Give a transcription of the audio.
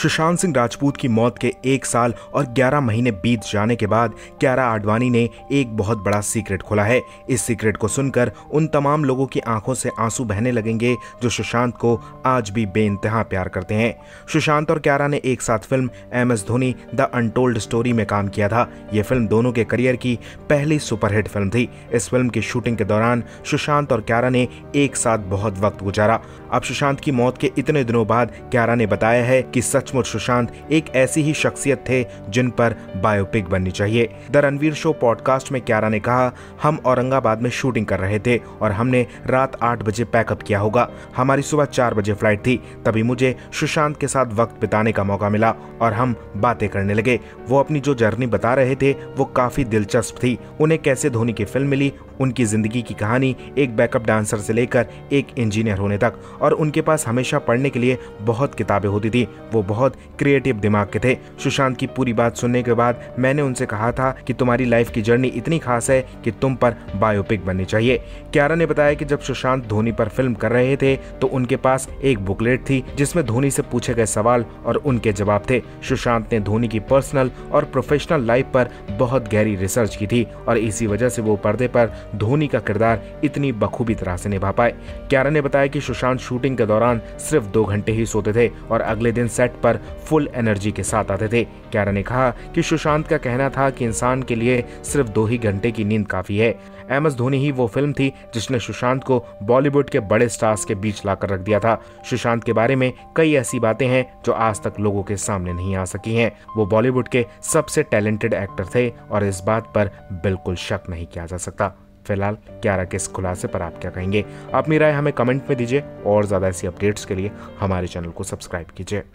सुशांत सिंह राजपूत की मौत के 1 साल और 11 महीने बीत जाने के बाद कियारा आडवाणी ने एक बहुत बड़ा सीक्रेट खोला है। इस सीक्रेट को सुनकर उन तमाम लोगों की आंखों से आंसू बहने लगेंगे जो सुशांत को आज भी बेइंतहा प्यार करते हैं। सुशांत और कियारा ने एक साथ film MS Dhoni the untold story में काम किया था। ये फिल्म दोनों के करियर की पहली सुपरहिट फिल्म थी। इस फिल्म की शूटिंग के दौरान सुशांत और कियारा ने एक साथ बहुत वक्त गुजारा। अब सुशांत की मौत के इतने दिनों बाद कियारा ने बताया है कि सचमुच सुशांत एक ऐसी ही शख्सियत थे जिन पर बायोपिक बननी चाहिए। द रणवीर शो पॉडकास्ट में कियारा ने कहा, हम औरंगाबाद में शूटिंग कर रहे थे और हमने रात 8 बजे पैकअप किया होगा। हमारी सुबह 4 बजे फ्लाइट थी, तभी मुझे सुशांत के साथ वक्त बिताने का मौका मिला और हम बातें करने लगे। वो अपनी जो जर्नी बता रहे थे वो काफी दिलचस्प थी। उन्हें कैसे धोनी की फिल्म मिली, उनकी जिंदगी की कहानी, एक बैकअप डांसर से लेकर एक इंजीनियर होने तक, और उनके पास हमेशा पढ़ने के लिए बहुत किताबें होती थी। वो बहुत क्रिएटिव दिमाग के थे। सुशांत की पूरी बात सुनने के बाद मैंने उनसे कहा था कि तुम्हारी लाइफ की जर्नी इतनी खास है कि तुम पर बायोपिक बननी चाहिए। कियारा ने बताया कि जब सुशांत धोनी पर फिल्म कर रहे थे तो उनके पास एक बुकलेट थी जिसमें धोनी से पूछे गए सवाल और उनके जवाब थे। सुशांत ने धोनी की पर्सनल और प्रोफेशनल लाइफ पर बहुत गहरी रिसर्च की थी और इसी वजह से वो पर्दे पर धोनी का किरदार इतनी बखूबी तरह से निभा पाए। कियारा ने बताया कि सुशांत शूटिंग के दौरान सिर्फ 2 घंटे ही सोते थे और अगले दिन सेट पर फुल एनर्जी के साथ आते थे। कियारा ने कहा कि सुशांत का कहना था कि इंसान के लिए सिर्फ 2 ही घंटे की नींद काफी है। एमएस धोनी ही वो फिल्म थी जिसने सुशांत को बॉलीवुड के बड़े स्टार्स के बीच लाकर रख दिया था। सुशांत के बारे में कई ऐसी बातें हैं जो आज तक लोगों के सामने नहीं आ सकी हैं। वो बॉलीवुड के सबसे टैलेंटेड एक्टर थे और इस बात पर बिल्कुल शक नहीं किया जा सकता। फिलहाल कियारा के इस खुलासे पर आप क्या कहेंगे? अपनी राय हमें कमेंट में दीजिए और ज्यादा ऐसी अपडेट्स के लिए हमारे चैनल को सब्सक्राइब कीजिए।